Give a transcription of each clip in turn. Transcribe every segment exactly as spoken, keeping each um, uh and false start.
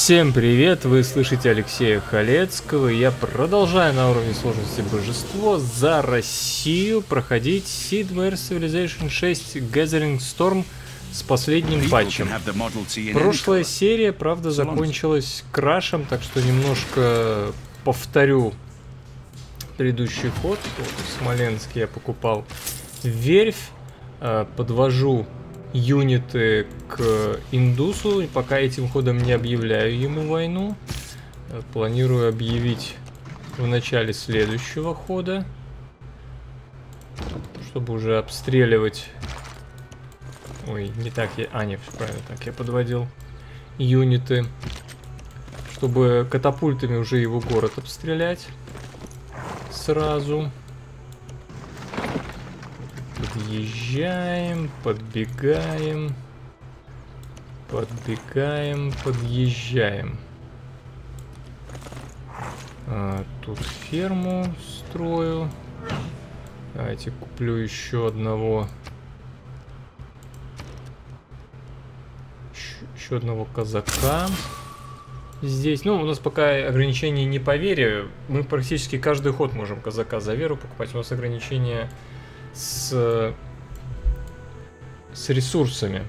Всем привет, вы слышите Алексея Халецкого, я продолжаю на уровне сложности божество за Россию проходить Sid Meier's Civilization шесть Gathering Storm с последним патчем. Прошлая серия, правда, закончилась крашем, так что немножко повторю предыдущий ход. В Смоленске я покупал верфь, подвожу юниты к Индусу, и пока этим ходом не объявляю ему войну. Планирую объявить в начале следующего хода, чтобы уже обстреливать... Ой, не так я... А, нет, правильно, так я подводил юниты. Чтобы катапультами уже его город обстрелять сразу. Подъезжаем, подбегаем, подбегаем, подъезжаем. А, тут ферму строю. Давайте куплю еще одного, еще одного казака. Здесь, ну, у нас пока ограничения не по вере. Мы практически каждый ход можем казака за веру покупать. У нас ограничения с, с ресурсами.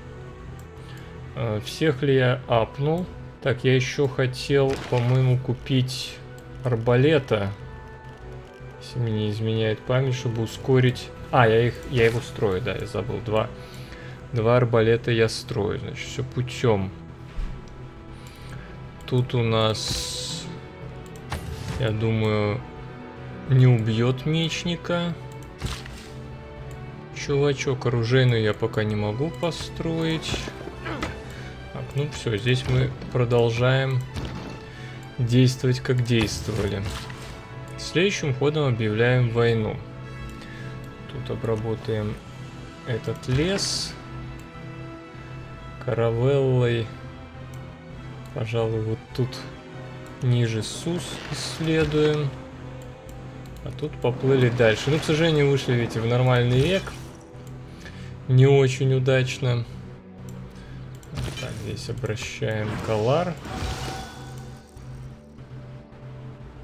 Всех ли я апнул? Так, я еще хотел, по-моему, купить арбалета, если мне не изменяет память, чтобы ускорить... А, я их, я его строю, да, я забыл. Два, два арбалета я строю, значит, все путем. Тут у нас, я думаю, не убьет мечника. Чувачок, оружейную я пока не могу построить. Так, ну все, здесь мы продолжаем действовать, как действовали. Следующим ходом объявляем войну. Тут обработаем этот лес. Каравеллой, пожалуй, вот тут ниже Сус исследуем. А тут поплыли дальше. Ну, к сожалению, вышли, видите, в нормальный век. Не очень удачно. Так, здесь обращаем колар.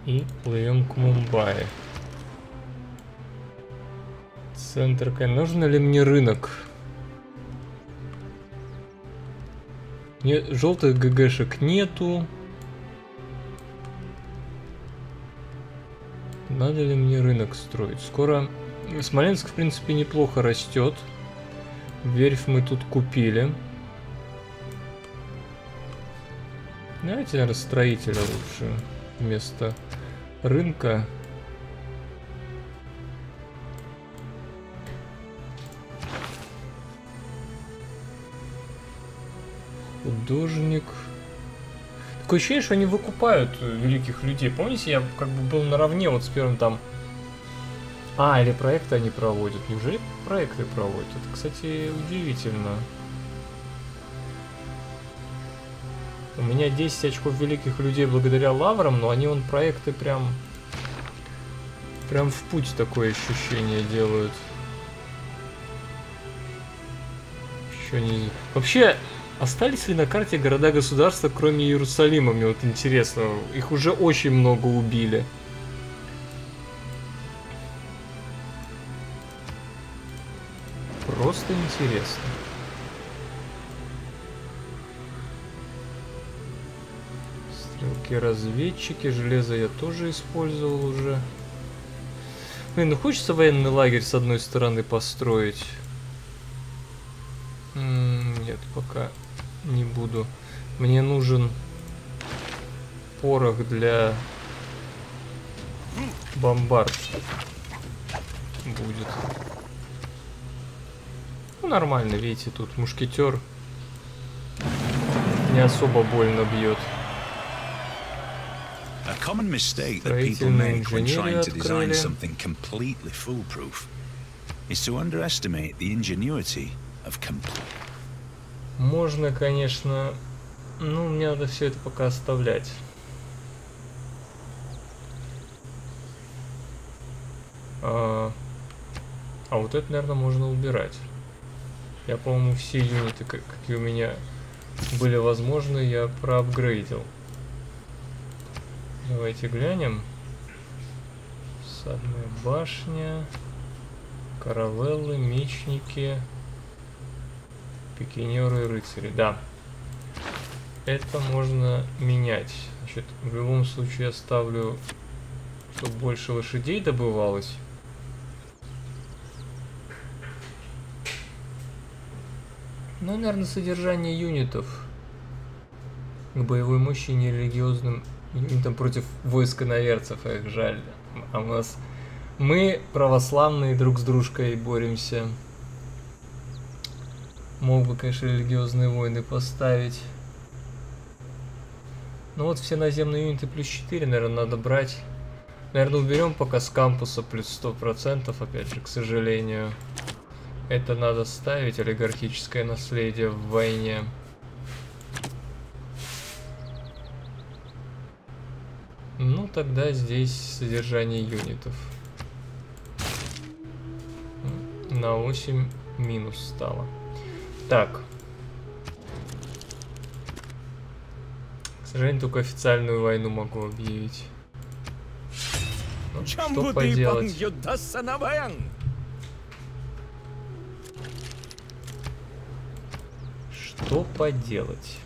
И плывем к Мумбаи. Центр. Нужен ли мне рынок? Нет, желтых ГГшек нету. Надо ли мне рынок строить? Скоро... Смоленск, в принципе, неплохо растет. Верфь мы тут купили. Давайте, наверное, строителя лучше вместо рынка. Художник. Такое ощущение, что они выкупают великих людей. Помните, я как бы был наравне вот с первым там... А, или проекты они проводят. Неужели проекты проводят? Это, кстати, удивительно. У меня десять очков великих людей благодаря лаврам, но они вон проекты прям... Прям в путь такое ощущение делают. Еще не... Вообще, остались ли на карте города-государства, кроме Иерусалима? Мне вот интересно. Их уже очень много убили. Просто интересно. Стрелки-разведчики. Железо я тоже использовал уже. Блин, ну хочется военный лагерь с одной стороны построить. М-м, нет, пока не буду. Мне нужен порох для бомбард. Будет. Нормально, видите, тут мушкетер не особо больно бьет. Строительные инженеры открыли. Можно, конечно, ну, мне надо все это пока оставлять. А, а вот это, наверное, можно убирать. Я, по-моему, все юниты, какие у меня были возможны, я проапгрейдил. Давайте глянем. Садная башня, каравеллы, мечники, пикинеры и рыцари. Да, это можно менять. Значит, в любом случае я ставлю, чтобы больше лошадей добывалось. Ну, наверное, содержание юнитов к боевой мощи нерелигиозным юнитам против войск иноверцев, их жаль. А у нас мы, православные, друг с дружкой боремся. Мог бы, конечно, религиозные войны поставить. Ну вот все наземные юниты плюс четыре, наверное, надо брать. Наверное, уберем пока с кампуса плюс сто процентов, опять же, к сожалению. Это надо ставить, олигархическое наследие в войне. Ну, тогда здесь содержание юнитов. На восемь минус стало. Так. К сожалению, только официальную войну могу объявить. Ну, что поделать? Что поделать?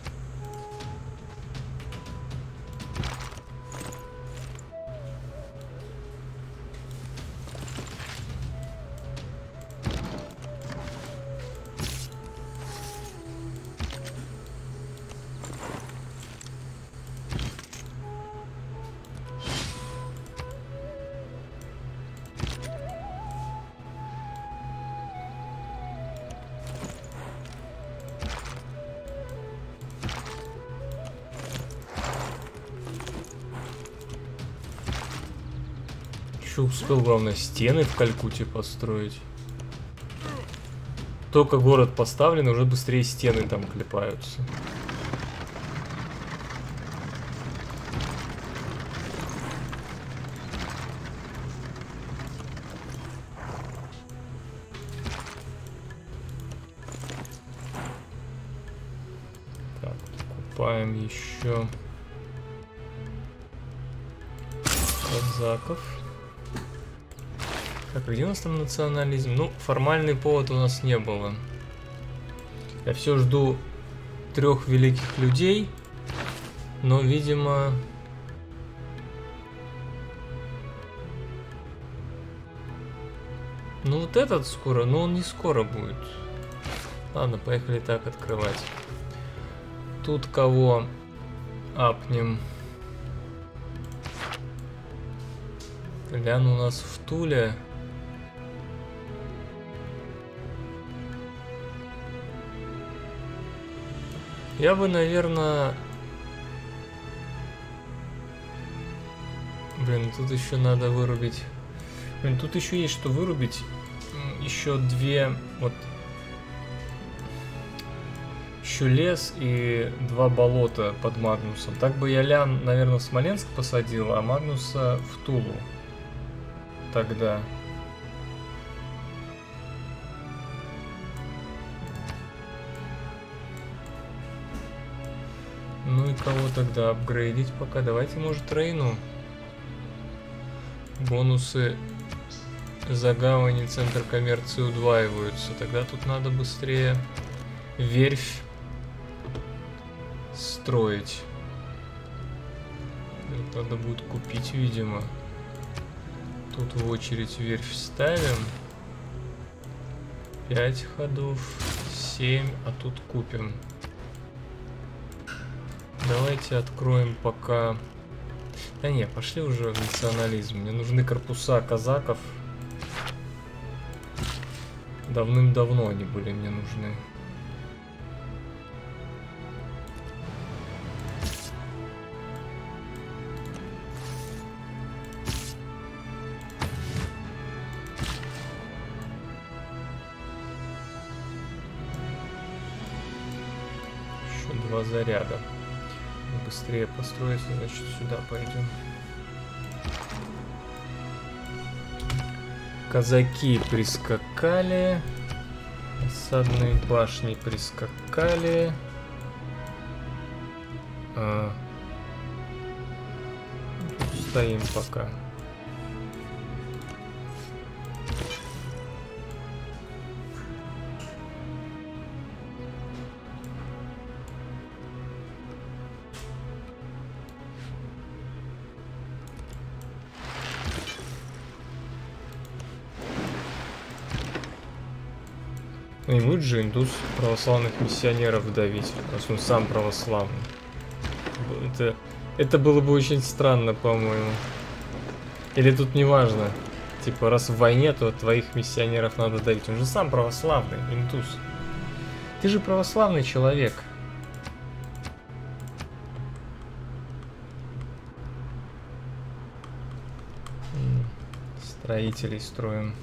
Успел, главное, стены в Калькутте построить. Только город поставлен, уже быстрее стены там клепаются. Так, покупаем еще казаков. Так, где у нас там национализм? Ну, формальный повод у нас не было. Я все жду трех великих людей, но, видимо... Ну, вот этот скоро, но он не скоро будет. Ладно, поехали так открывать. Тут кого апнем? Гляну у нас в Туле. Я бы, наверное... Блин, тут еще надо вырубить. Блин, тут еще есть что вырубить. Еще две... Вот. Еще лес и два болота под Магнусом. Так бы я Лян, наверное, в Смоленск посадил, а Магнуса в Тулу. Тогда... Ну и кого тогда апгрейдить пока? Давайте, может, Рейну. Бонусы за гавань и центр коммерции удваиваются. Тогда тут надо быстрее верфь строить. Это надо будет купить, видимо. Тут в очередь верфь ставим. пять ходов, семь, а тут купим. Давайте откроем пока... Да не, пошли уже в национализм. Мне нужны корпуса казаков. Давным-давно они были мне нужны. Еще два заряда. Быстрее построится, значит, сюда пойдем. Казаки прискакали, осадные башни прискакали, А... Тут стоим пока. Будет же индус православных миссионеров давить, потому что он сам православный. Это, это было бы очень странно, по-моему. Или тут не важно. Типа, раз в войне, то твоих миссионеров надо давить. Он же сам православный, индус. Ты же православный человек. Строителей строим.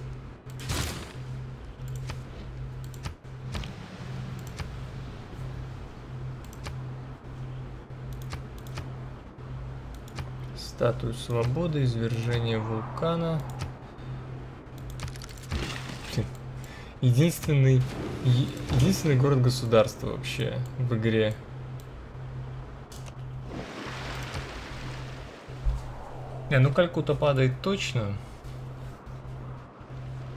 Статуя свободы, извержение вулкана. Единственный, единственный город-государство вообще в игре. Не, ну Калькутта падает точно.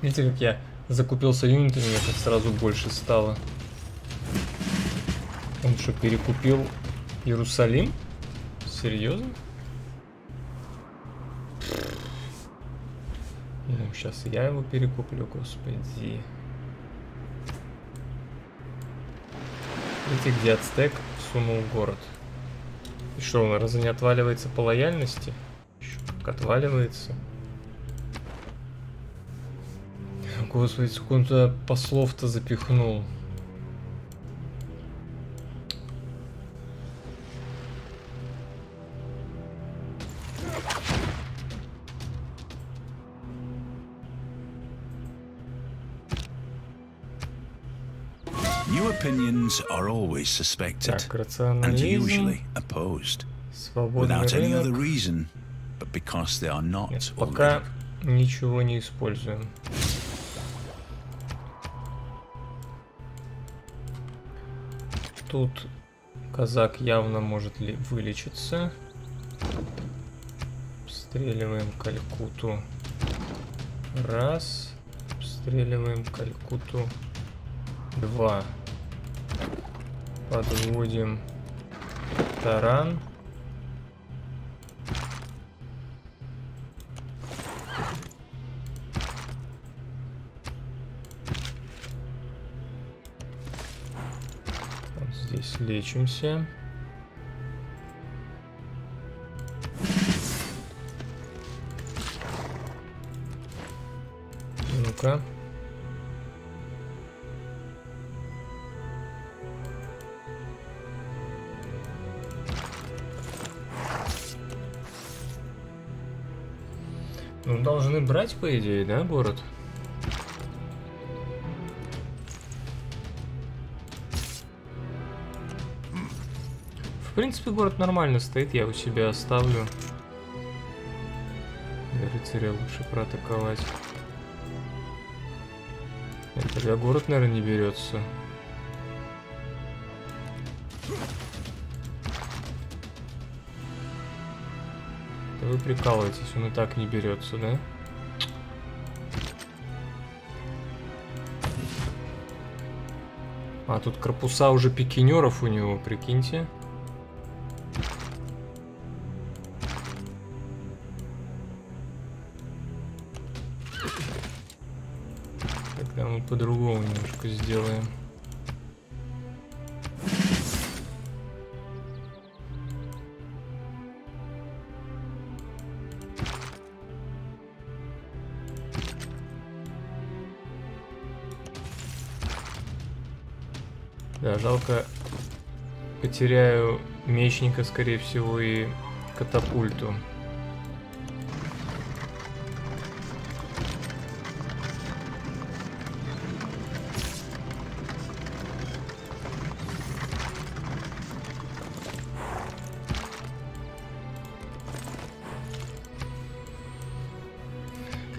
Видите, как я закупился юнитами, мне тут сразу больше стало. Он что, перекупил Иерусалим? Серьезно? Сейчас я его перекуплю, господи. Видите, где Ацтек сунул город. И что, он разве не отваливается по лояльности? Еще как отваливается. Господи, сколько он туда послов-то запихнул. Are always suspected and usually opposed without any other reason but because they are not пока ничего не используем. Тут казак явно может ли вылечиться. Обстреливаем Калькутту раз, обстреливаем Калькутту два. Подводим таран. Вот здесь лечимся. Ну-ка. Должны брать, по идее, да, город? В принципе, город нормально стоит, я у себя оставлю. Для рыцаря лучше проатаковать. Это для город, наверное, не берется. Вы прикалываетесь, он и так не берется, да? А тут корпуса уже пикинеров у него, прикиньте. Тогда мы по-другому немножко сделаем. Жалко, потеряю мечника, скорее всего, и катапульту.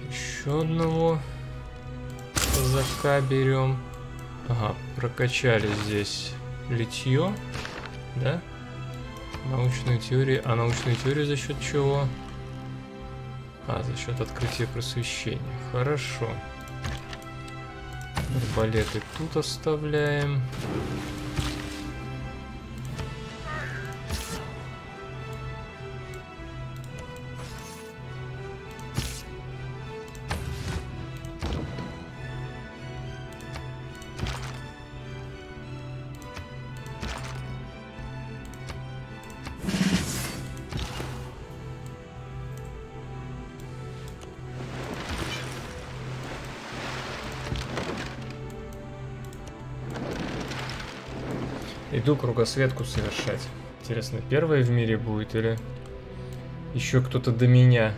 Еще одного казака берем. Прокачали здесь литье, да? Научную теорию. А научную теорию за счет чего? А, за счет открытия просвещения. Хорошо. Арбалеты тут оставляем. Иду кругосветку совершать. Интересно, первая в мире будет или еще кто-то до меня?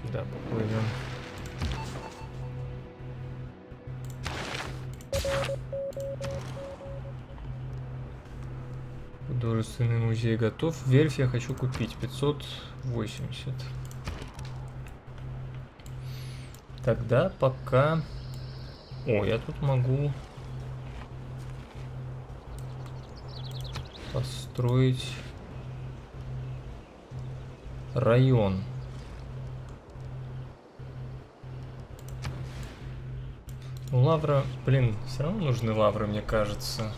Сюда поплывем. Художественный музей готов. Верфь я хочу купить. пятьсот восемьдесят. Тогда пока... О, я тут могу... построить район. Ну, лавра, блин, все равно нужны лавры, мне кажется.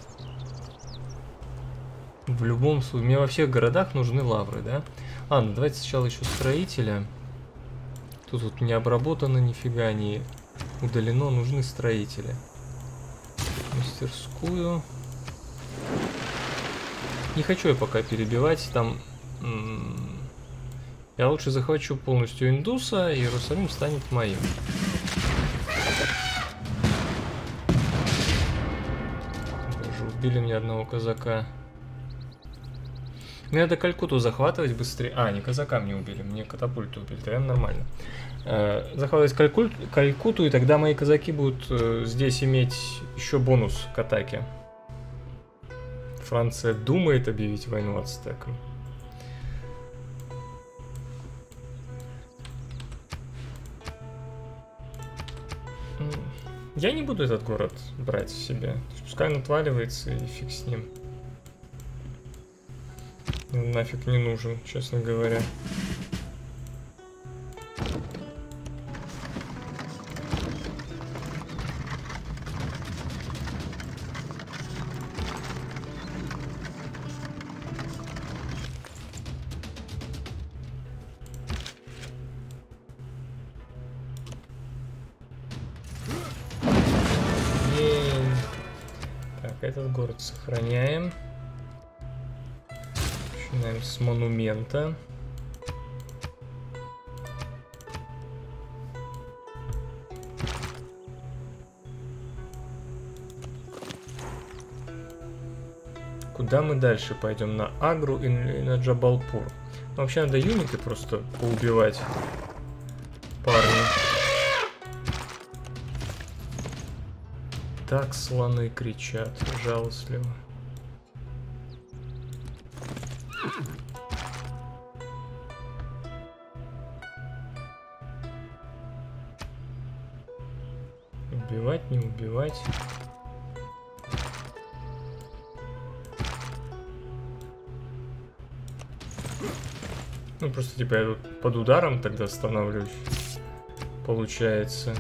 В любом случае, мне во всех городах нужны лавры, да? А, ну давайте сначала еще строителя. Тут вот не обработано нифига, не удалено, нужны строители. Мастерскую. Не хочу я пока перебивать, там... Я лучше захвачу полностью Индуса, и Иерусалим станет моим. Даже убили мне одного казака. Мне надо Калькутту захватывать быстрее. А, не казака мне убили, мне катапульту убили, прям нормально. Захватывать Калькут... Калькутту, и тогда мои казаки будут здесь иметь еще бонус к атаке. Франция думает объявить войну ацтекам. Я не буду этот город брать себе. Пускай он отваливается, и фиг с ним. Он нафиг не нужен, честно говоря. Сохраняем. Начинаем с монумента. Куда мы дальше пойдем? На Агру и на Джабалпур. Но вообще надо юниты просто поубивать. Так слоны кричат жалостливо. Убивать, не убивать. Ну просто типа я тут под ударом тогда становлюсь. Получается.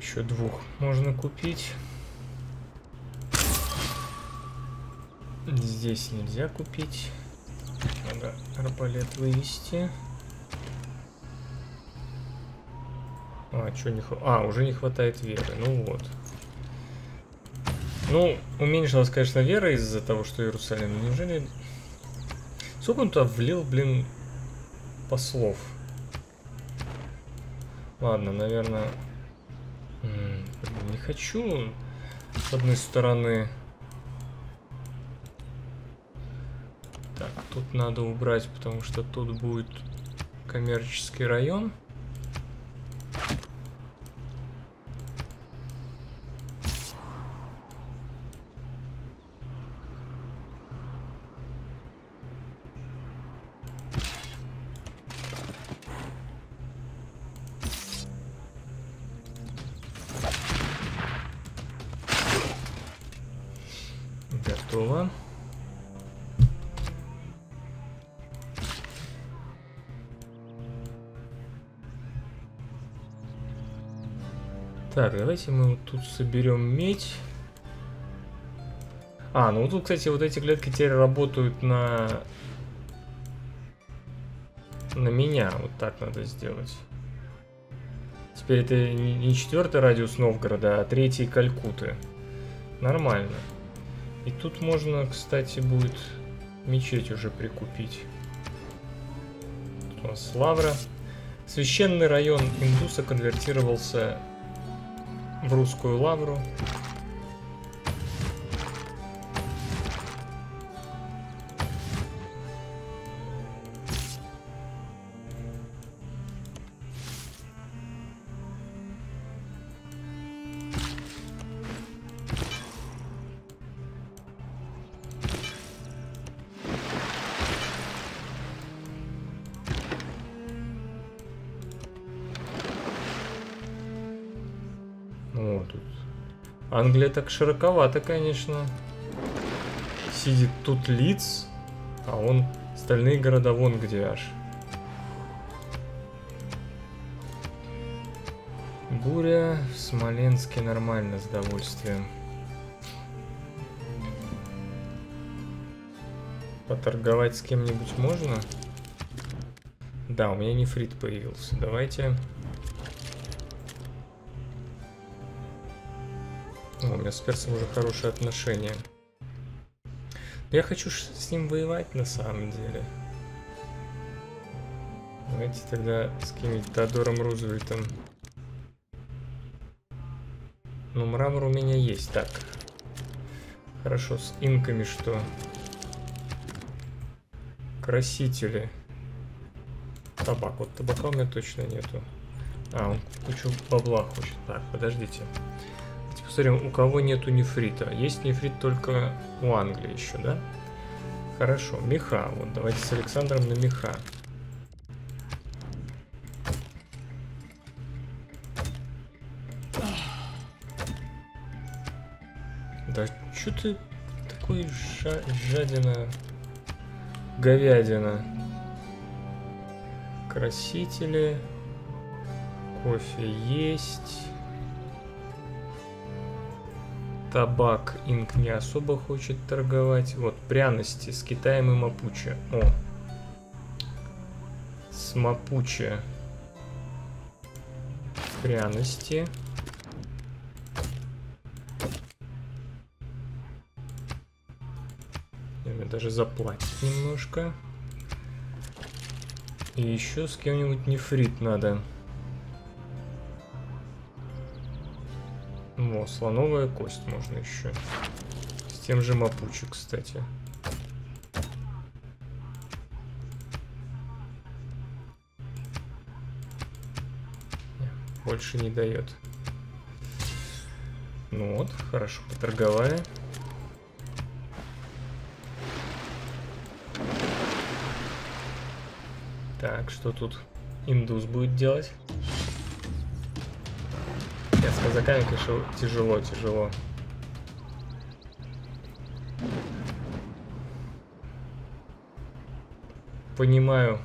Еще двух можно купить. Здесь нельзя купить. Надо арбалет вывести. А, что не хватает? А, уже не хватает веры. Ну вот. Ну, уменьшилась, конечно, вера из-за того, что Иерусалим. Неужели... Сколько он туда влил, блин, послов. Ладно, наверное... Не хочу, с одной стороны... Так, тут надо убрать, потому что тут будет коммерческий район. Так, давайте мы вот тут соберем медь. А, ну вот тут, кстати, вот эти клетки теперь работают на... на меня. Вот так надо сделать. Теперь это не четвертый радиус Новгорода, а третий Калькутты. Нормально. И тут можно, кстати, будет мечеть уже прикупить. Тут у нас лавра. Священный район Индуса конвертировался... в русскую лавру. Англия так широковато, конечно. Сидит тут Лиц, а он остальные города вон где аж. Буря в Смоленске нормально, с удовольствием. Поторговать с кем-нибудь можно? Да, у меня нефрит появился. Давайте... О, у меня с персом уже хорошие отношения. Я хочу с ним воевать на самом деле. Давайте тогда с каким-нибудь Теодором Рузвельтом. Ну, мрамор у меня есть. Так. Хорошо, с инками что? Красители. Табак. Вот табака у меня точно нету. А, он кучу бабла хочет. Так, подождите. Посмотрим, у кого нету нефрита. Есть нефрит только у Англии еще, да? Хорошо, меха. Вот, давайте с Александром на меха. Да что ты такой жа- жадина, говядина. Красители. Кофе есть. Табак инк не особо хочет торговать. Вот, пряности с Китаем и Мапуче. О. С Мапуче. Пряности. Мне даже заплатить немножко. И еще с кем-нибудь нефрит надо. О, слоновая кость можно еще. С тем же Мапуче, кстати. Больше не дает. Ну вот, хорошо, поторговали. Так, что тут Индус будет делать? С казаками, конечно, тяжело, тяжело. Понимаю,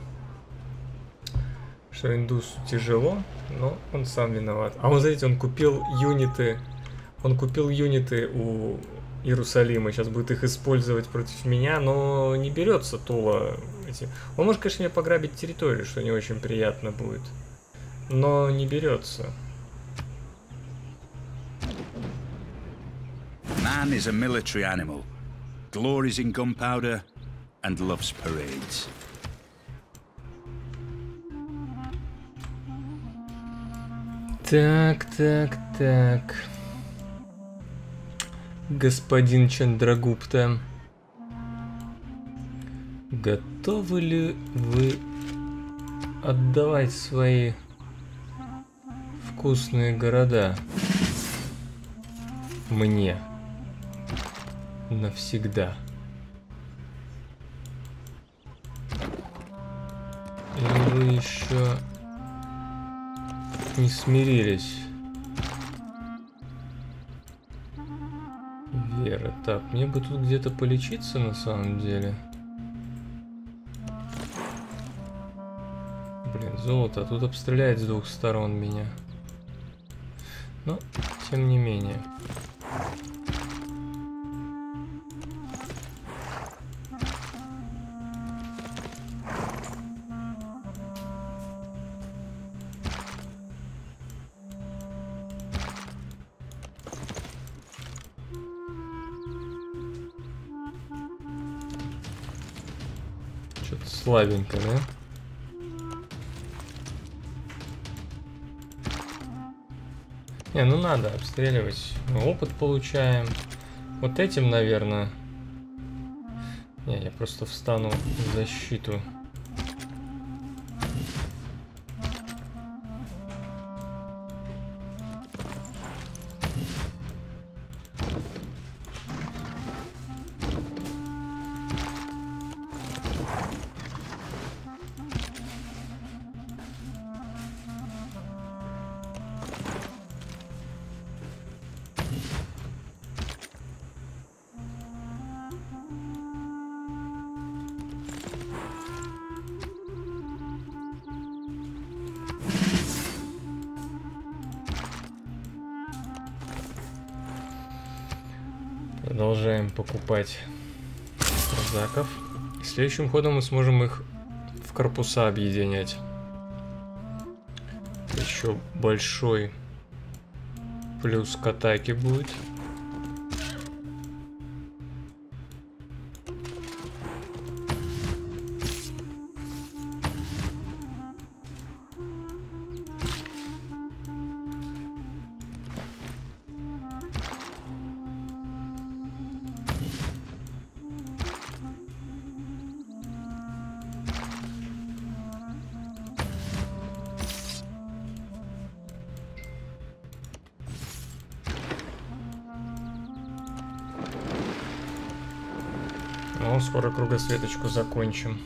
что Индусу тяжело, но он сам виноват. А вот смотрите, он купил юниты, он купил юниты у Иерусалима, сейчас будет их использовать против меня, но не берется Тула этим. Он может, конечно, мне пограбить территорию, что не очень приятно будет, но не берется. Man is a military animal, glories in gunpowder and loves parades. Так, так, так. Господин Чандрагупта. Готовы ли вы отдавать свои вкусные города мне навсегда? Или вы еще не смирились? Вера, так, мне бы тут где-то полечиться на самом деле. Блин, золото, а тут обстреляет с двух сторон меня. Но, тем не менее. Что-то слабенько, да? Не, ну надо обстреливать. Мы опыт получаем. Вот этим, наверное. Не, я просто встану в защиту. Продолжаем покупать казаков. И следующим ходом мы сможем их в корпуса объединять. Еще большой плюс к атаке будет. Скоро кругосветочку закончим.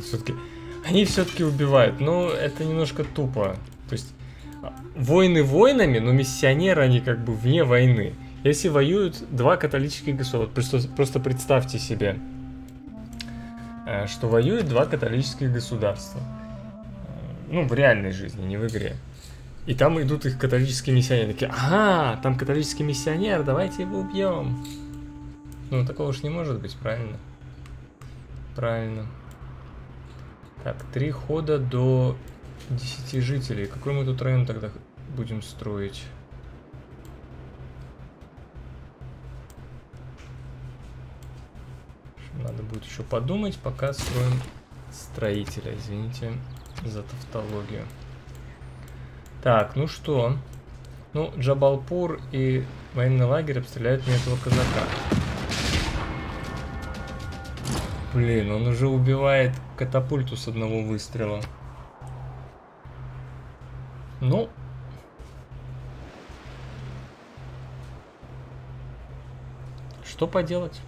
Все-таки они все-таки убивают, но это немножко тупо. То есть войны войнами, но миссионеры они как бы вне войны. Если воюют два католических государства, просто, просто представьте себе, что воюют два католических государства. Ну в реальной жизни, не в игре. И там идут их католические миссионеры. Такие, ага, там католический миссионер, давайте его убьем. Ну, такого уж не может быть, правильно? Правильно. Так, три хода до десяти жителей. Какой мы тут район тогда будем строить? Надо будет еще подумать, пока строим строителя. Извините за тавтологию. Так, ну что? Ну, Джабалпур и военный лагерь обстреляют мне этого казака. Блин, он уже убивает катапульту с одного выстрела. Ну. Что поделать?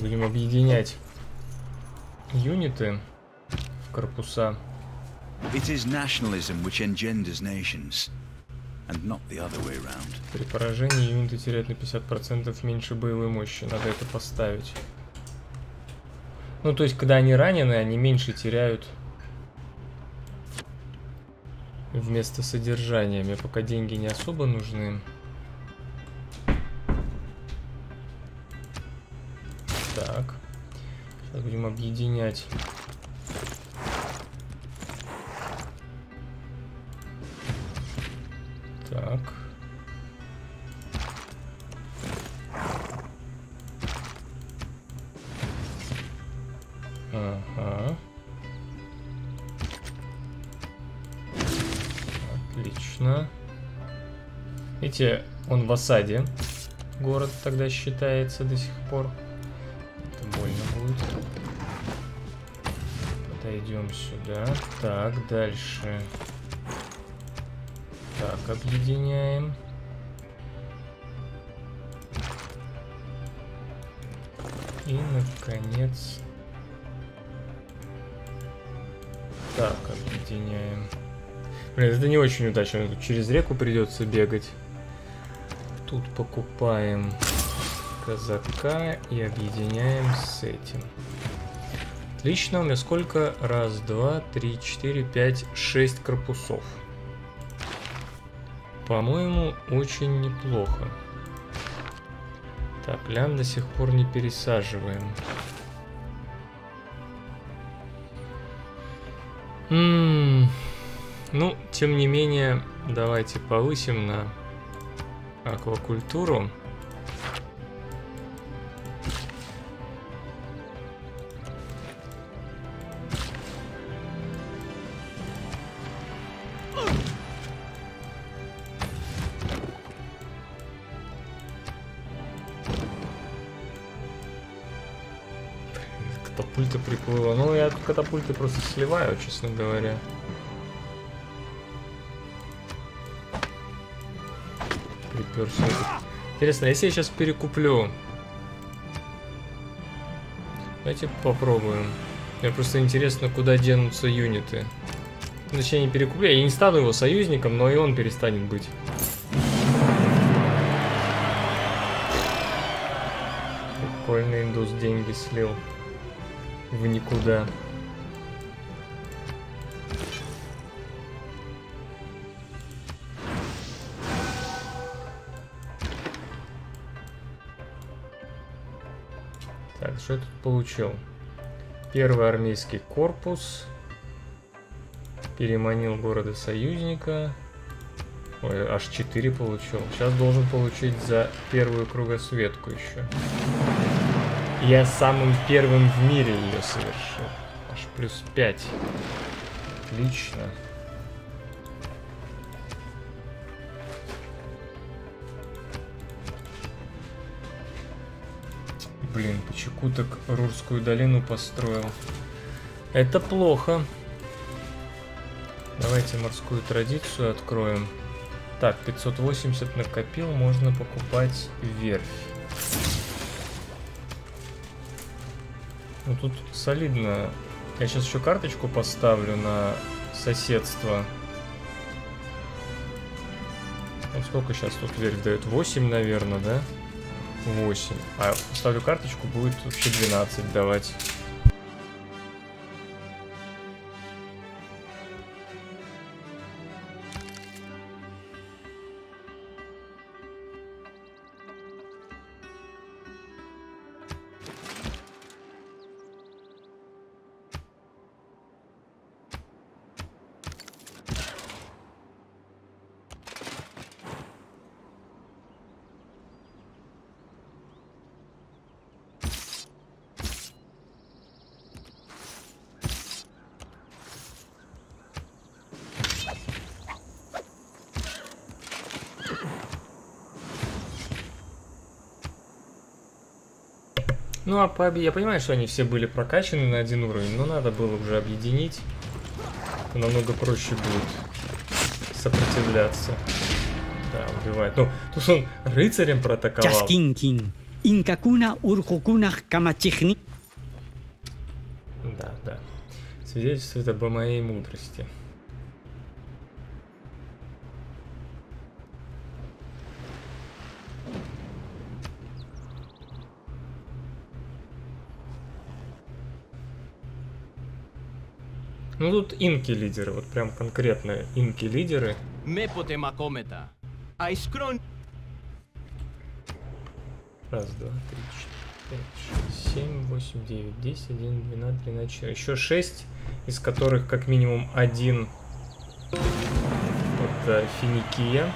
Будем объединять юниты в корпуса. При поражении юниты теряют на пятьдесят процентов меньше боевой мощи. Надо это поставить. Ну, то есть, когда они ранены, они меньше теряют вместо содержания. Мне пока деньги не особо нужны. Так, сейчас будем объединять Так. Ага. Отлично. Видите, он в осаде. Город тогда считается до сих пор. Это больно будет. Подойдем сюда. Так, дальше. Так, объединяем. И, наконец... Так, объединяем. Блин, это не очень удачно. Тут через реку придется бегать. Тут покупаем казака и объединяем с этим. Отлично, у меня сколько? Раз, два, три, четыре, пять, шесть корпусов. По-моему, очень неплохо. Так, лям до сих пор не пересаживаем. М-м-м. Ну, тем не менее, давайте повысим на аквакультуру. Катапульта приплыла. Ну, я катапульты просто сливаю, честно говоря. Интересно, если я сейчас перекуплю. Давайте попробуем. Мне просто интересно, куда денутся юниты. Значит, я не перекуплю. Я не стану его союзником, но и он перестанет быть. Прикольный индус деньги слил. В никуда. Что я тут получил? Первый армейский корпус. Переманил города союзника. Ой, аж четыре получил. Сейчас должен получить за первую кругосветку еще. Я самым первым в мире ее совершил. Аж плюс пять. Отлично. Блин, Почекутек Рурскую долину построил. Это плохо. Давайте морскую традицию откроем. Так, пятьсот восемьдесят накопил, можно покупать верфь. Ну тут солидно. Я сейчас еще карточку поставлю на соседство. Ну, сколько сейчас тут верфь дает? восемь, наверное, да? восемь. А поставлю карточку, будет вообще двенадцать давать. Ну, а по... я понимаю, что они все были прокачаны на один уровень, но надо было уже объединить. Намного проще будет сопротивляться. Да, убивает. Ну, тут он рыцарем протаковал. Да, да. Свидетельствует обо моей мудрости. Ну тут инки лидеры, вот прям конкретно инки лидеры. Раз, два, три, четыре, пять, шесть, семь, восемь, девять, десять, один, двенадцать, тринадцать, еще шесть, из которых как минимум один. Это Финикия.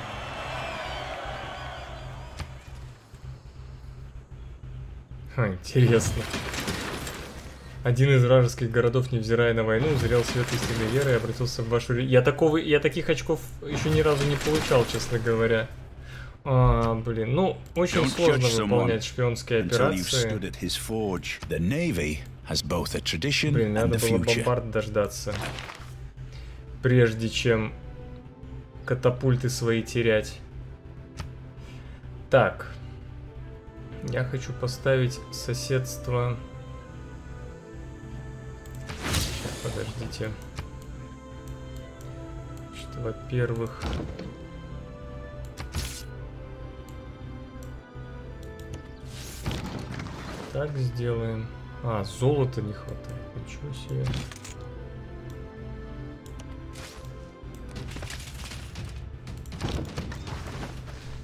Ха, интересно. Один из вражеских городов, невзирая на войну, узрел свет истинной веры и обратился в вашу... Я такого, я таких очков еще ни разу не получал, честно говоря. А, блин, ну, очень сложно выполнять шпионские операции. Блин, надо было бомбард дождаться. Прежде чем катапульты свои терять. Так. Я хочу поставить соседство... Подождите. Что, во-первых... Так сделаем. А, золота не хватает. Ничего себе.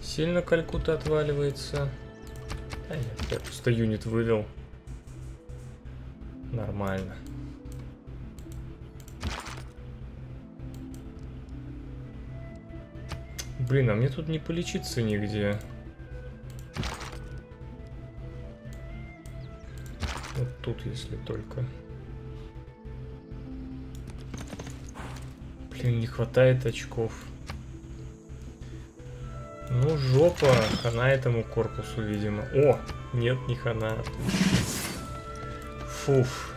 Сильно Калькутта отваливается. А нет, я просто юнит вывел. Нормально. Блин, а мне тут не полечиться нигде. Вот тут, если только. Блин, не хватает очков. Ну, жопа, хана этому корпусу, видимо. О, нет, не хана. Фуф.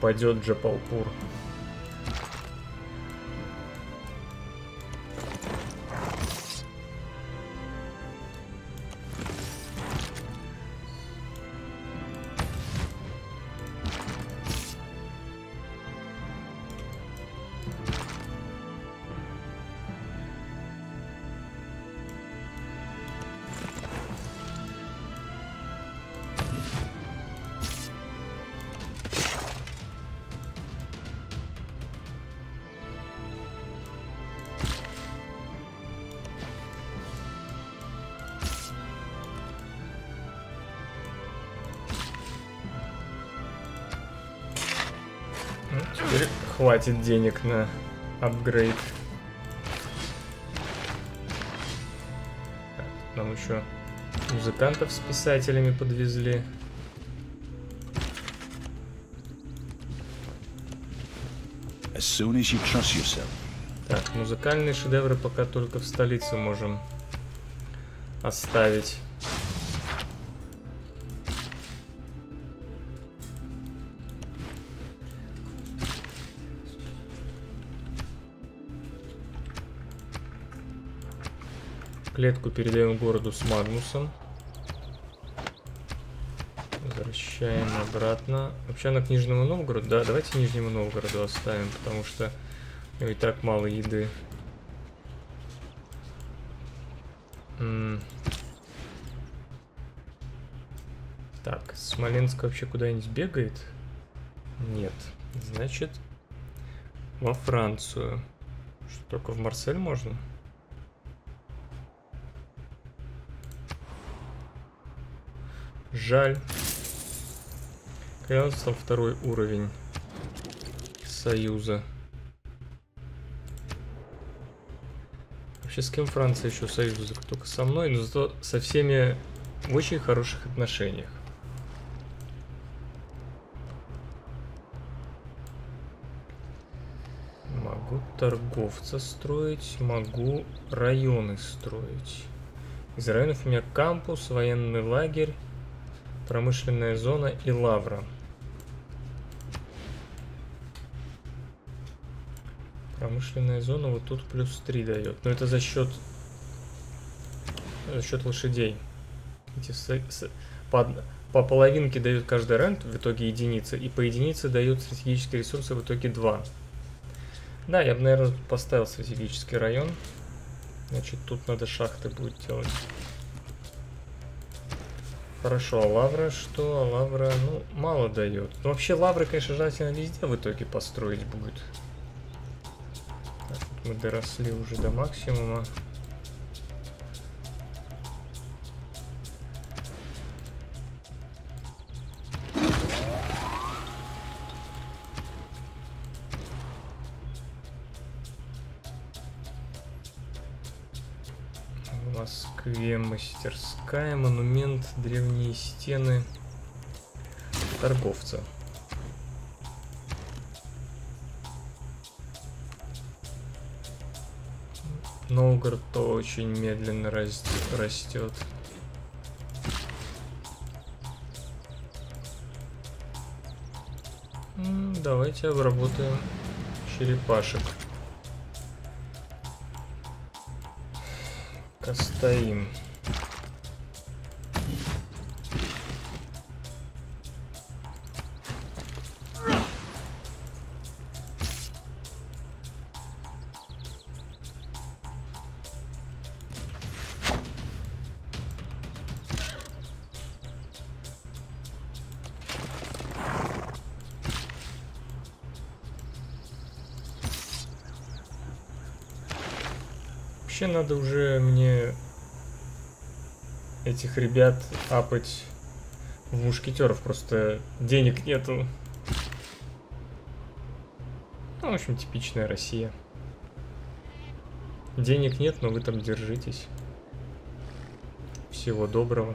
Пойдет Джабалпур. Хватит денег на апгрейд. Нам еще музыкантов с писателями подвезли. As soon as you trust yourself. Так, музыкальные шедевры пока только в столице можем оставить. Клетку передаем городу с Магнусом. Возвращаем обратно. Вообще на к Нижнему Новгороду. Да, давайте Нижнему Новгороду оставим, потому что и так мало еды. М-м. Так, Смоленск вообще куда-нибудь бегает? Нет. Значит, во Францию. Что, только в Марсель можно? Жаль. Какой у нас там второй уровень союза? Вообще с кем Франция еще союза? Только со мной, но зато со всеми в очень хороших отношениях. Могу торговца строить, могу районы строить. Из районов у меня кампус, военный лагерь, промышленная зона и лавра. Промышленная зона вот тут плюс три дает. Но это за счет за счет лошадей. Эти с... С... По... по половинке дают каждый рент, в итоге единица. И по единице дают стратегические ресурсы, в итоге два. Да, я бы, наверное, поставил стратегический район. Значит, тут надо шахты будет делать. Хорошо, а лавра что? А лавра, ну, мало дает. Но вообще лавры, конечно, желательно везде в итоге построить будет. Так, мы доросли уже до максимума. В Москве мастерская, монумент, древние стены торговца. Новгород то очень медленно растет. Давайте обработаем черепашек. Костоим. Надо уже мне этих ребят апать в мушкетеров, просто денег нету. Ну, в общем, типичная Россия. Денег нет, но вы там держитесь. Всего доброго.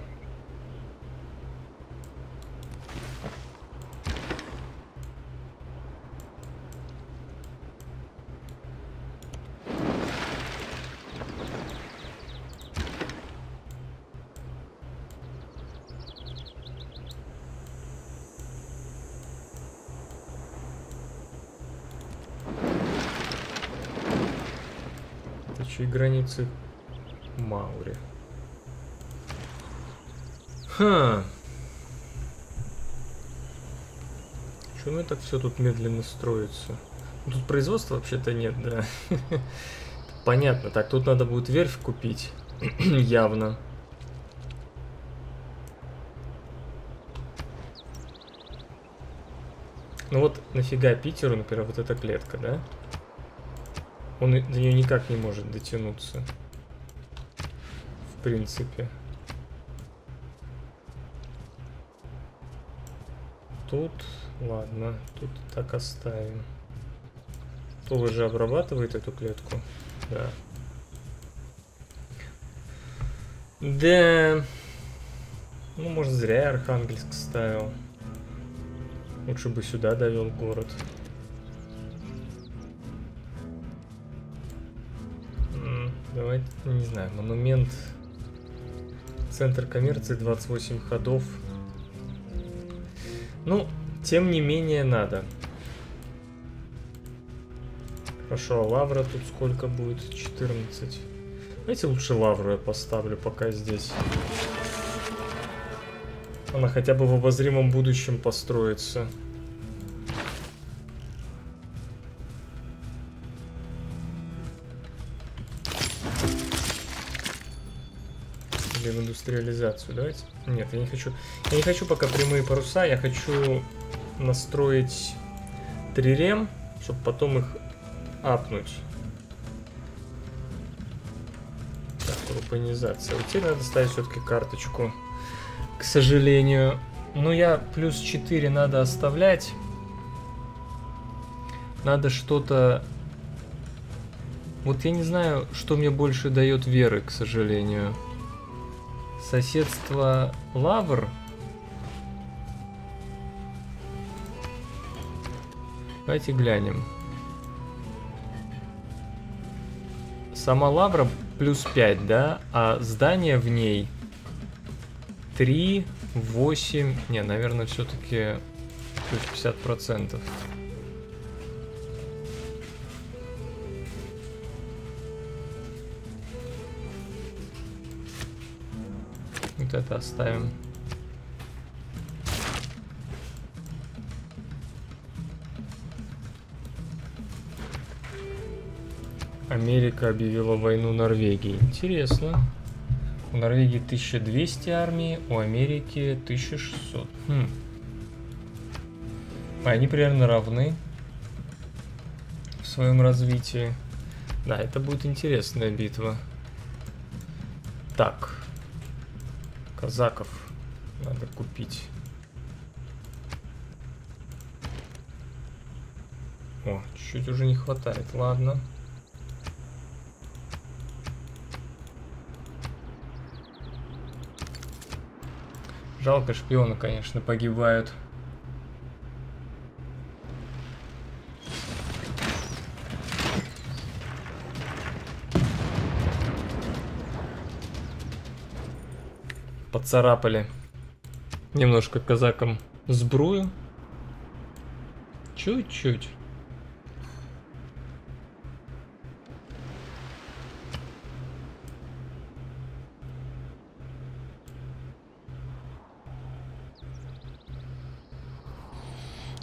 Границы Маури. Ха. Чему так все тут медленно строится? Тут производства вообще-то нет, да. Понятно. Так, тут надо будет верфь купить. Явно. Ну вот нафига Питеру, например, вот эта клетка, да? Он до нее никак не может дотянуться. В принципе. Тут, ладно, тут так оставим. Кто же обрабатывает эту клетку? Да. Да. Ну, может, зря я Архангельск ставил. Лучше бы сюда довел город. Давайте, не знаю, монумент, центр коммерции, двадцать восемь ходов. Ну, тем не менее, надо. Хорошо, а лавра тут сколько будет? четырнадцать. Давайте лучше лавру я поставлю пока здесь. Она хотя бы в обозримом будущем построится. Индустриализацию. Давайте. Нет, я не хочу. Я не хочу пока прямые паруса. Я хочу настроить трирем, чтобы потом их апнуть. Так, урбанизация. Вот тебе надо ставить все-таки карточку. К сожалению. Ну, я плюс четыре надо оставлять. Надо что-то... Вот я не знаю, что мне больше дает веры, к сожалению. Соседство лавр. Давайте глянем. Сама лавра плюс пять, да? А здание в ней три, восемь... Не, наверное, все-таки плюс пятьдесят процентов. Это оставим. Америка объявила войну Норвегии. Интересно. У Норвегии тысяча двести армии, у Америки тысяча шестьсот. Хм. Они примерно равны в своем развитии. Да, это будет интересная битва. Так. Казаков надо купить. О, чуть-чуть уже не хватает, ладно. Жалко, шпионы, конечно, погибают. Поцарапали немножко казакам сбрую. Чуть-чуть.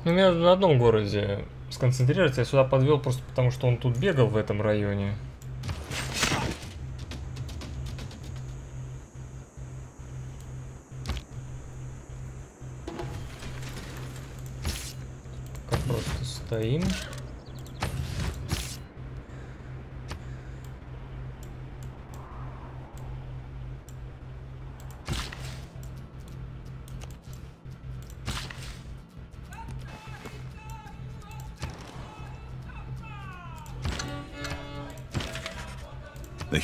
У меня на одном городе сконцентрироваться, я сюда подвел просто потому, что он тут бегал в этом районе. Пока просто стоим.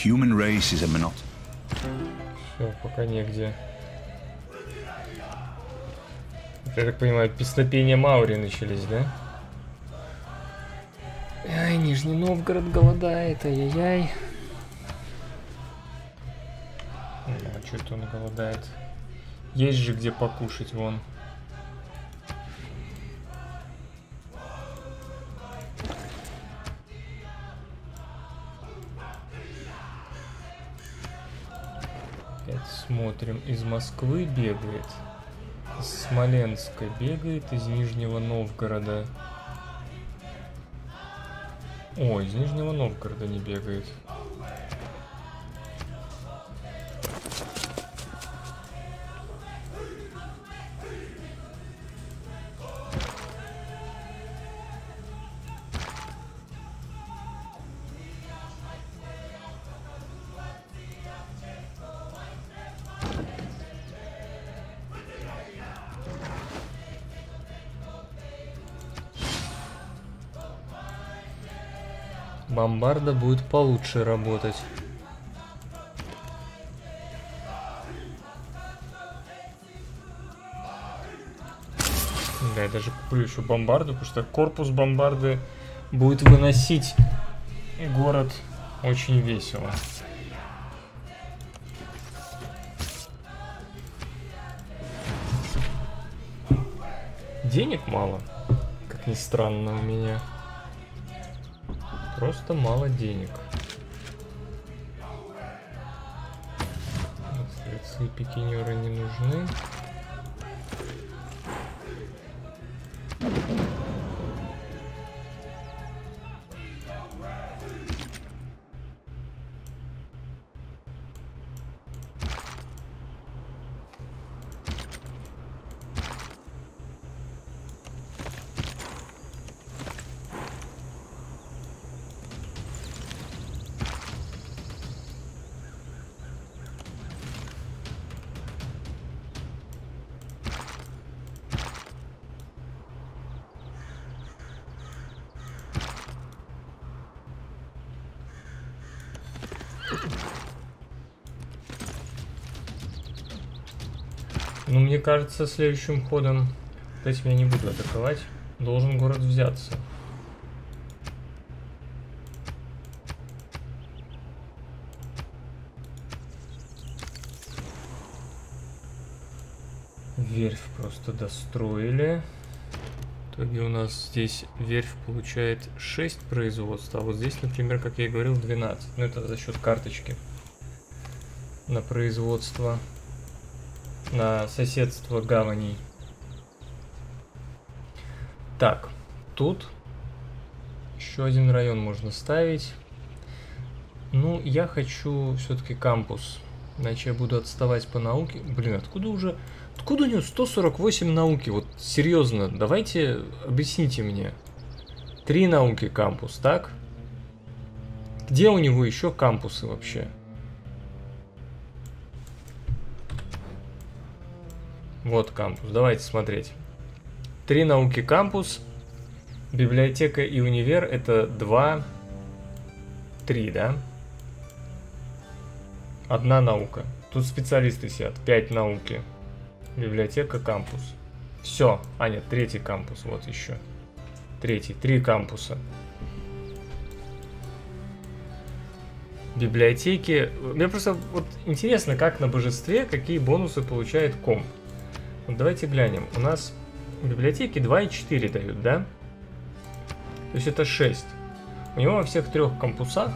Human race is a monot. Все, пока негде. Я так понимаю, песнопения Маури начались, да? Ай, Нижний Новгород голодает, ай-яй-яй. А что-то он голодает. Есть же где покушать, вон. Смотрим, из Москвы бегает, из Смоленска бегает, из Нижнего Новгорода. О, из Нижнего Новгорода не бегает. Бомбарда будет получше работать. Да, я даже куплю еще бомбарду, потому что корпус бомбарды будет выносить город очень весело. Денег мало, как ни странно у меня. Просто мало денег. Стрельцы и пикинеры не нужны. Ну, мне кажется, следующим ходом, то есть я не буду атаковать, должен город взяться. Верфь просто достроили. В итоге у нас здесь верфь получает шесть производств, а вот здесь, например, как я и говорил, двенадцать. Ну, это за счет карточки на производство. На соседство гаваней. Так, тут еще один район можно ставить. Ну, я хочу все-таки кампус. Иначе я буду отставать по науке. Блин, откуда уже... Откуда у него сто сорок восемь науки? Вот серьезно, давайте объясните мне. Три науки кампус, так? Где у него еще кампусы вообще? Вот кампус, давайте смотреть. Три науки кампус, библиотека и универ, это два, три, да? Одна наука. Тут специалисты сидят, пять науки. Библиотека, кампус. Все, а нет, третий кампус, вот еще. Третий, три кампуса. Библиотеки. Мне просто вот интересно, как на божестве, какие бонусы получает комп. Вот давайте глянем. У нас библиотеки два и четыре дают, да? То есть это шесть. У него во всех трех кампусах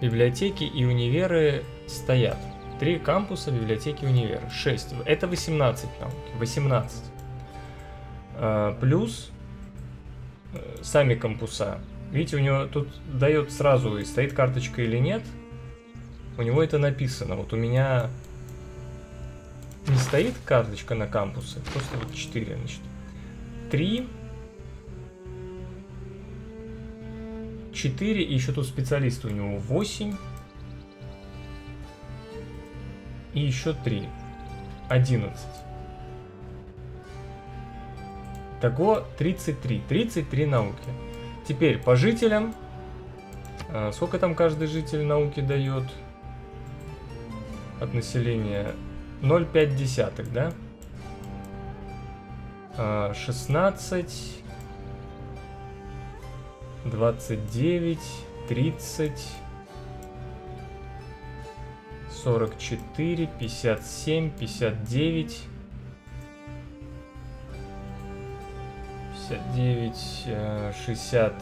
библиотеки и универы стоят. Три кампуса, библиотеки, универ. шесть. Это восемнадцать науки. восемнадцать. Плюс сами кампуса. Видите, у него тут дает сразу, и стоит карточка или нет. У него это написано. Вот у меня не стоит карточка на кампусы. Просто вот четыре, значит. три. четыре. И еще тут специалисты у него восемь. И еще три. одиннадцать. Итого тридцать три. тридцать три науки. Теперь по жителям. Сколько там каждый житель науки дает? От населения ноль целых пять десятых, да? шестнадцать. двадцать девять. тридцать. сорок четыре, пятьдесят семь, пятьдесят девять, пятьдесят девять, шестьдесят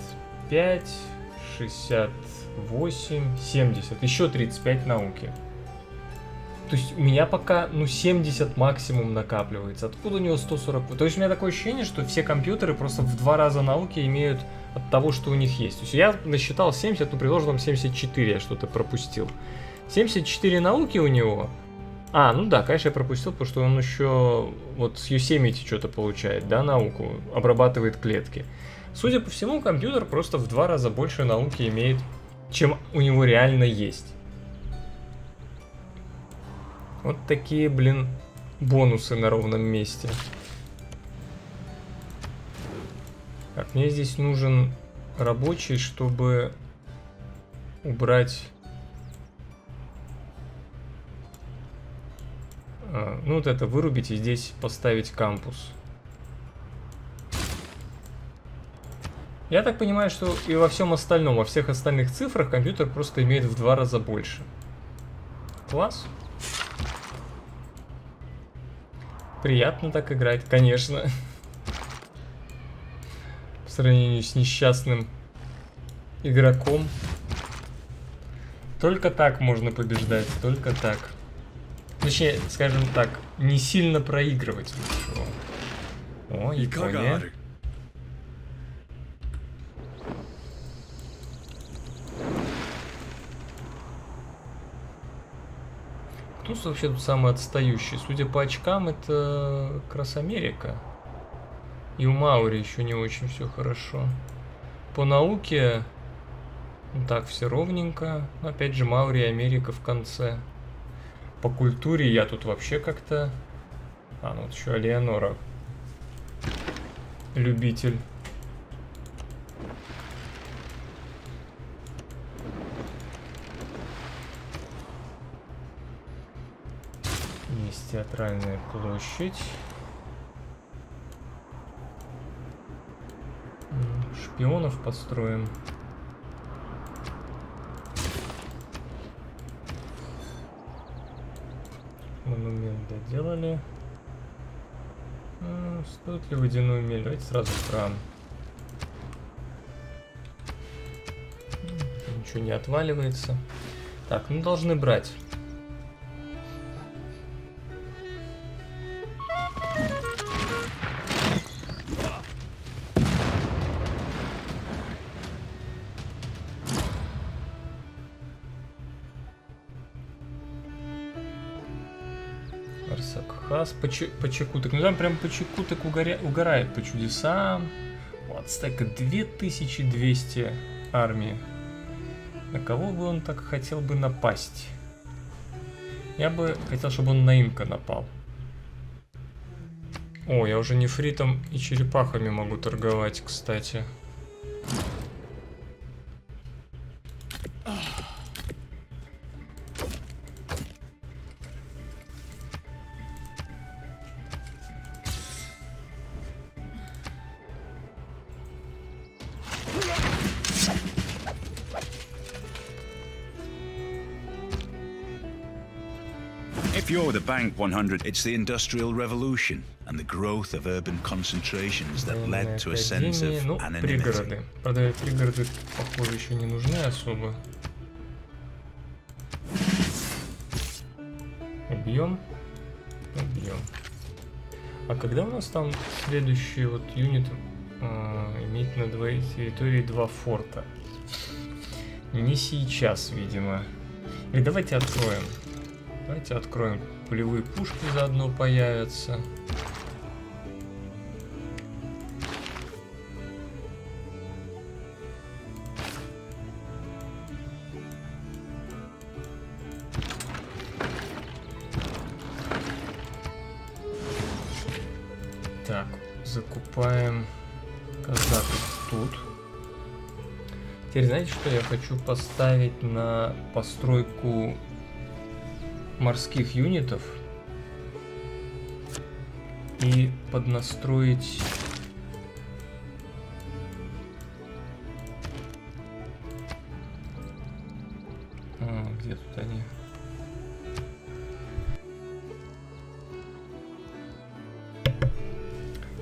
пять, шестьдесят восемь, семьдесят. Еще тридцать пять науки. То есть у меня пока, ну, семьдесят максимум накапливается. Откуда у него сто сорок? То есть у меня такое ощущение, что все компьютеры просто в два раза науки имеют от того, что у них есть. То есть я насчитал семьдесят, но приложил там семьдесят четыре, я что-то пропустил. семьдесят четыре науки у него. А, ну да, конечно, я пропустил, потому что он еще вот с Yosemite что-то получает, да, науку, обрабатывает клетки. Судя по всему, компьютер просто в два раза больше науки имеет, чем у него реально есть. Вот такие, блин, бонусы на ровном месте. Так, мне здесь нужен рабочий, чтобы убрать... Ну вот это вырубить и здесь поставить кампус. Я так понимаю, что и во всем остальном, во всех остальных цифрах компьютер просто имеет в два раза больше. Класс. Приятно так играть, конечно. По сравнению с несчастным игроком. Только так можно побеждать, только так. Точнее, скажем так, не сильно проигрывать. О, Япония. Кто вообще тут самый отстающий? Судя по очкам, это как раз Америка. И у Маури еще не очень все хорошо. По науке... Так, все ровненько. Но опять же, Маури и Америка в конце. По культуре я тут вообще как-то... А, ну вот еще Алионора. Любитель. Есть театральная площадь. Шпионов построим. Монумент доделали. А, стоит ли водяную мель? Давайте сразу храм. Ничего не отваливается. Так, ну должны брать. Почекутек. Ну там прям Почекутек угоря... угорает по чудесам. У Ацтека две тысячи двести армии. На кого бы он так хотел бы напасть? Я бы хотел, чтобы он на инка напал. О, я уже нефритом и черепахами могу торговать, кстати. Bank one hundred, it's the Industrial Revolution and the growth of urban concentrations that led to a sense of anonymity. Правда, пригороды, похоже, еще не нужны особо. Объем. Объем. А когда у нас там следующий вот юнит э, имеет на двоих территории два форта? Не сейчас, видимо. И давайте откроем. Давайте откроем. Полевые пушки заодно появятся. Так, закупаем казаков тут. Теперь знаете, что я хочу поставить на постройку морских юнитов и поднастроить а, где тут они?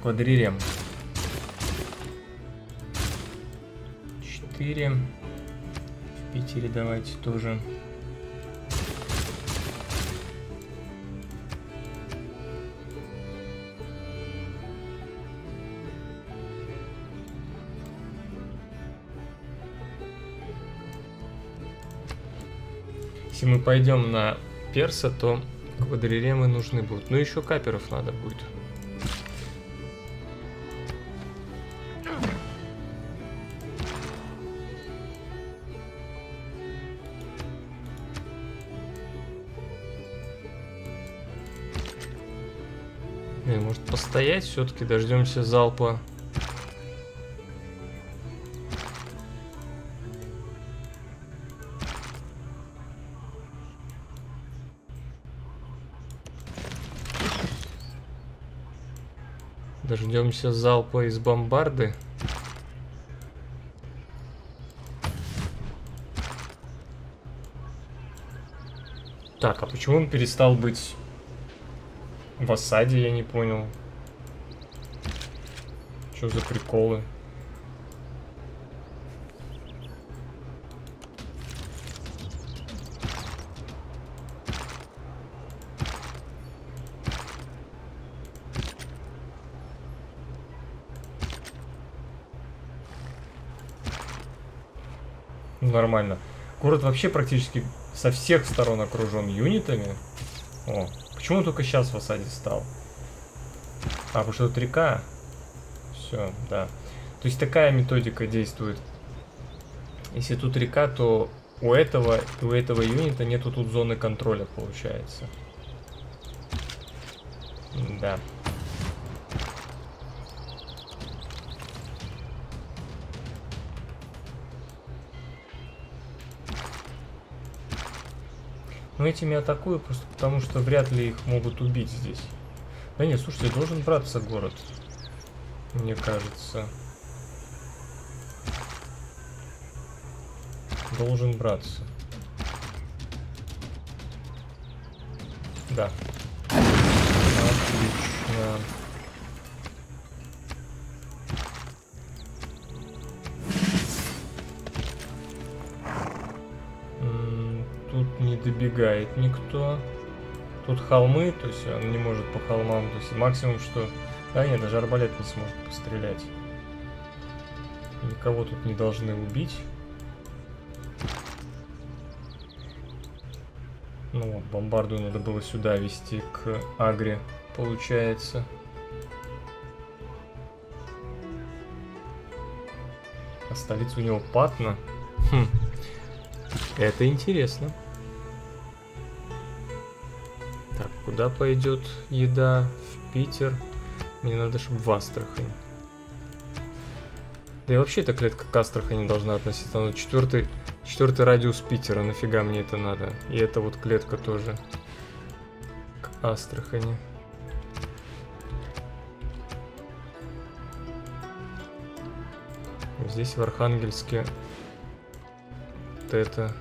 Квадрирем четыре в Питере давайте тоже. Если мы пойдем на перса, то квадриремы нужны будут. Ну, еще каперов надо будет. Не, может постоять все-таки, дождемся залпа. Дождемся залпа из бомбарды. Так, а почему он перестал быть в осаде, я не понял. Что за приколы? Нормально. Город вообще практически со всех сторон окружен юнитами. О, почему он только сейчас в осаде стал? А, потому что тут река. Все, да. То есть такая методика действует. Если тут река, то у этого и у этого юнита нету тут зоны контроля, получается. Да. Но этими атакую просто потому, что вряд ли их могут убить здесь. Да нет, слушайте, должен браться город. Мне кажется. Должен браться. Да. Отлично. Добегает никто. Тут холмы, то есть он не может по холмам, то есть максимум что... Да нет, даже арбалет не сможет пострелять. Никого тут не должны убить. Ну вот, бомбарду надо было сюда вести, к Агре, получается. А столица у него Патна. Хм. Это интересно. Так, куда пойдет еда? В Питер. Мне надо, чтобы в Астрахань. Да и вообще эта клетка к Астрахани должна относиться. Она четвертый, четвертый радиус Питера. Нафига мне это надо? И эта вот клетка тоже к Астрахани. Здесь в Архангельске вот это.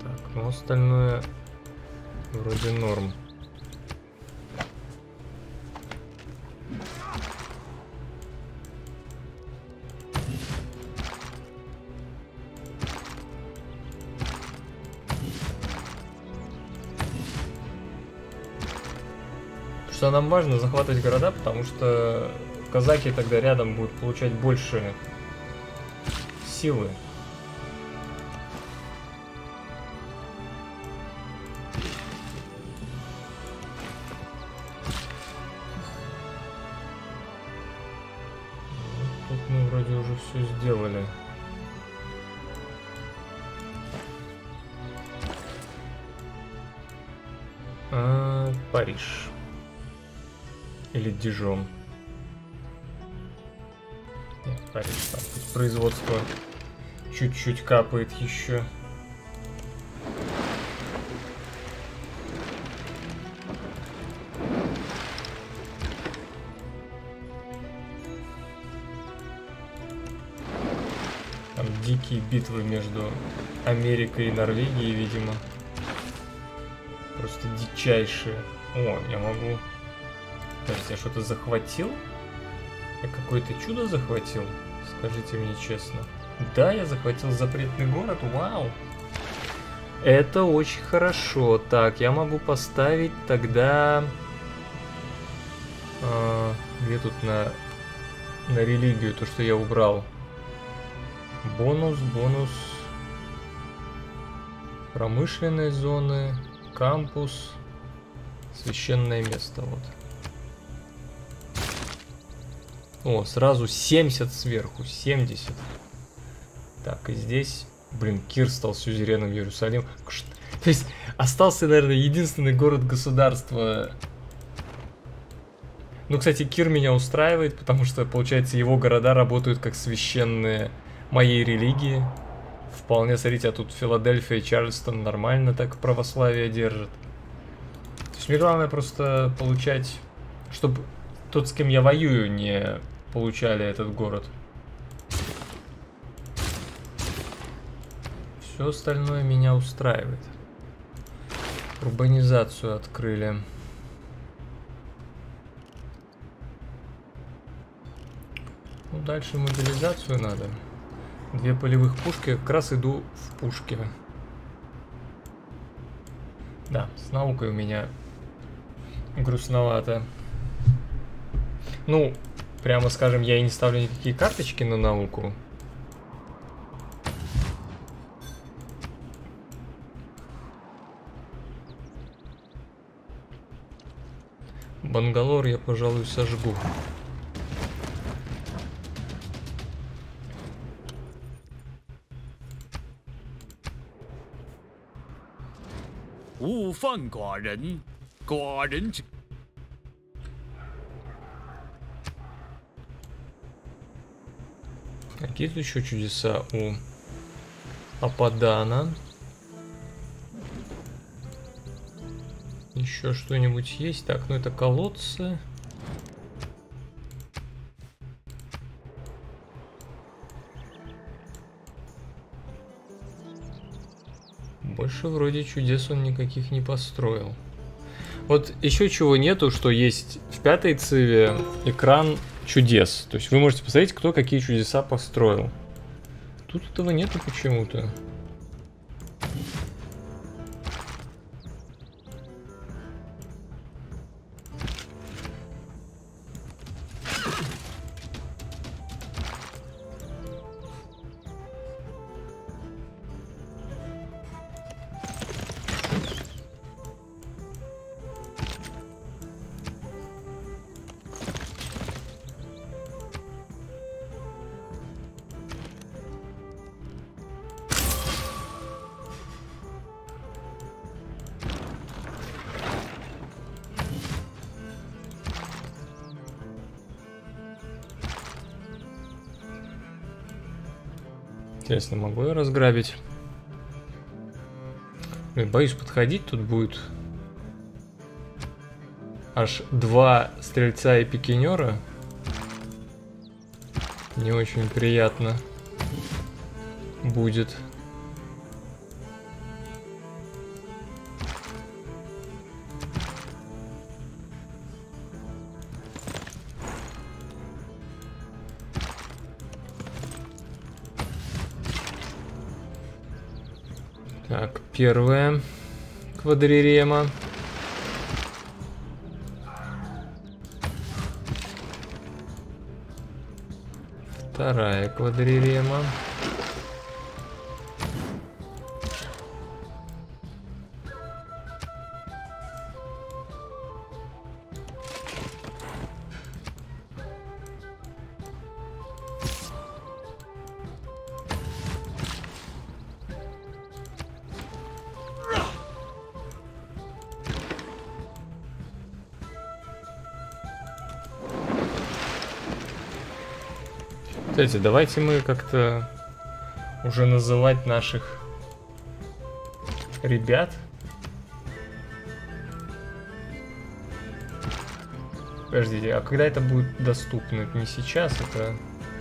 Так, ну остальное вроде норм. Что нам важно захватывать города, потому что казаки тогда рядом будут получать больше силы. Тут мы вроде уже все сделали. А, Париж. Или Дижон. Нет, Париж, там производство чуть-чуть капает еще. Там дикие битвы между Америкой и Норвегией, видимо. Просто дичайшие. О, я могу... Подожди, я что-то захватил? Я какое-то чудо захватил? Скажите мне честно. Да, я захватил запретный город, вау! Это очень хорошо. Так, я могу поставить тогда... А, где тут на... на религию то, что я убрал? Бонус, бонус. Промышленные зоны, кампус, священное место, вот. О, сразу семьдесят сверху, семьдесят. Так, и здесь, блин, Кир стал сюзереном Иерусалима. То есть остался, наверное, единственный город-государство. Ну, кстати, Кир меня устраивает, потому что, получается, его города работают как священные моей религии. Вполне, смотрите, а тут Филадельфия и Чарльстон нормально так православие держат. То есть мне главное просто получать, чтобы... Тот, с кем я воюю, не получали этот город. Все остальное меня устраивает. Урбанизацию открыли. Ну, дальше мобилизацию надо. Две полевых пушки. Я как раз иду в пушки. Да, с наукой у меня грустновато. Ну, прямо скажем, я и не ставлю никакие карточки на науку. Бангалор я, пожалуй, сожгу. Уфан Гуарен, Гуарен. Какие тут еще чудеса у Ападана? Еще что-нибудь есть? Так, ну это колодцы. Больше вроде чудес он никаких не построил. Вот еще чего нету, что есть в пятой циве экран чудес. То есть вы можете посмотреть, кто какие чудеса построил. Тут этого нету почему-то. Интересно, могу я разграбить? Блин, боюсь подходить, тут будет аж два стрельца и пикинера. Не очень приятно будет. Так, первая квадрирема. Вторая квадрирема. Кстати, давайте мы как-то уже называть наших ребят. Подождите, а когда это будет доступно? Это не сейчас, это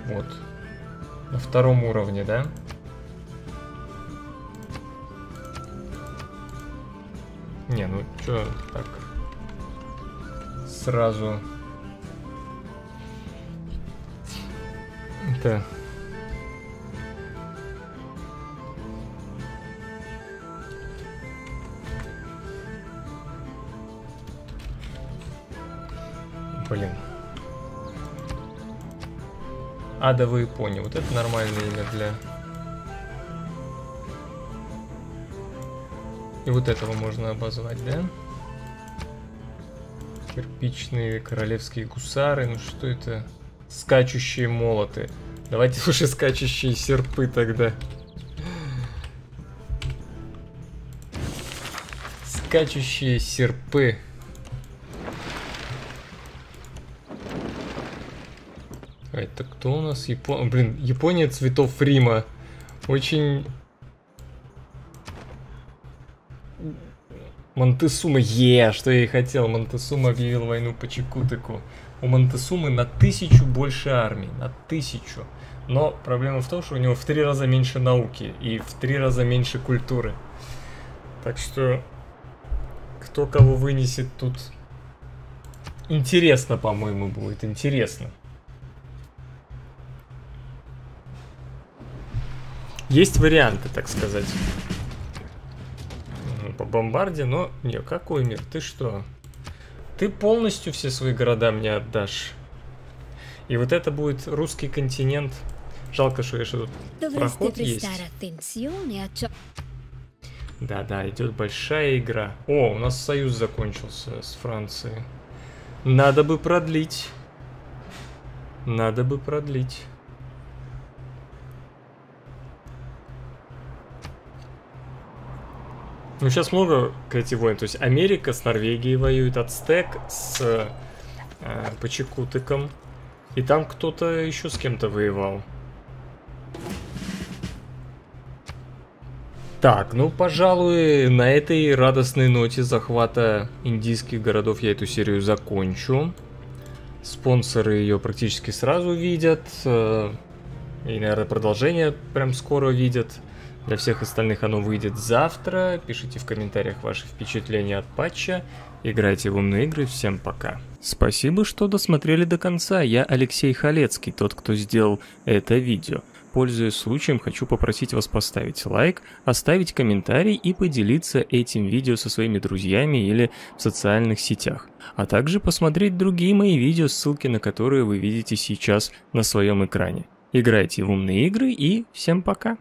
вот на втором уровне, да? Не, ну чё так сразу... Блин. Адовые пони. Вот это нормальное имя для... И вот этого можно обозвать, да? Кирпичные королевские гусары. Ну что это? Скачущие молоты. Давайте лучше скачущие серпы тогда. Скачущие серпы. А это кто у нас? Япон... Блин, Япония цветов Рима. Очень... Монтесума. Е, что я и хотел. Монтесума объявил войну Почекутеку. У Монтесумы на тысячу больше армий. На тысячу. Но проблема в том, что у него в три раза меньше науки и в три раза меньше культуры. Так что кто кого вынесет тут интересно, по-моему, будет. Интересно. Есть варианты, так сказать. По бомбарде, но... Не, какой мир? Ты что? Ты полностью все свои города мне отдашь. И вот это будет русский континент. Жалко, что я что тут проход есть. Да-да, идет большая игра. О, у нас союз закончился с Францией. Надо бы продлить. Надо бы продлить. Ну, сейчас много, кстати, войн. То есть Америка с Норвегией воюет, Ацтек с э, Почекутеком. И там кто-то еще с кем-то воевал. Так, ну, пожалуй, на этой радостной ноте захвата индийских городов я эту серию закончу. Спонсоры ее практически сразу видят. Э, и, наверное, продолжение прям скоро видят. Для всех остальных оно выйдет завтра. Пишите в комментариях ваши впечатления от патча. Играйте в умные игры. Всем пока. Спасибо, что досмотрели до конца. Я Алексей Халецкий, тот, кто сделал это видео. Пользуясь случаем, хочу попросить вас поставить лайк, оставить комментарий и поделиться этим видео со своими друзьями или в социальных сетях. А также посмотреть другие мои видео, ссылки на которые вы видите сейчас на своем экране. Играйте в умные игры и всем пока.